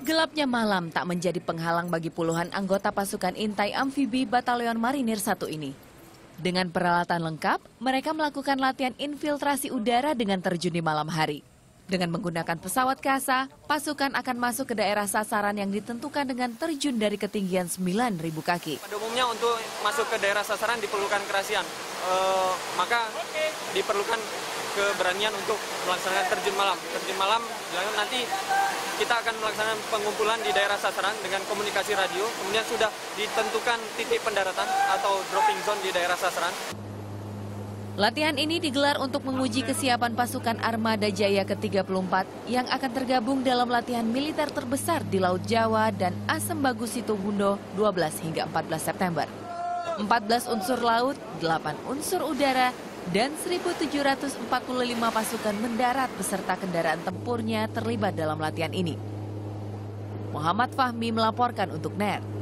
Gelapnya malam tak menjadi penghalang bagi puluhan anggota pasukan intai amfibi Batalion Marinir 1 ini. Dengan peralatan lengkap, mereka melakukan latihan infiltrasi udara dengan terjun di malam hari. Dengan menggunakan pesawat kasa, pasukan akan masuk ke daerah sasaran yang ditentukan dengan terjun dari ketinggian 9.000 kaki. Pada umumnya untuk masuk ke daerah sasaran diperlukan kerahasiaan, maka diperlukan keberanian untuk melaksanakan terjun malam. Terjun malam nanti kita akan melaksanakan pengumpulan di daerah sasaran dengan komunikasi radio, kemudian sudah ditentukan titik pendaratan atau dropping zone di daerah sasaran. Latihan ini digelar untuk menguji kesiapan pasukan Armada Jaya ke-34 yang akan tergabung dalam latihan militer terbesar di Laut Jawa dan Asem Bagus Situbundo 12 hingga 14 September. 14 unsur laut, 8 unsur udara, dan 1.745 pasukan mendarat beserta kendaraan tempurnya terlibat dalam latihan ini. Muhammad Fahmi melaporkan untuk NET.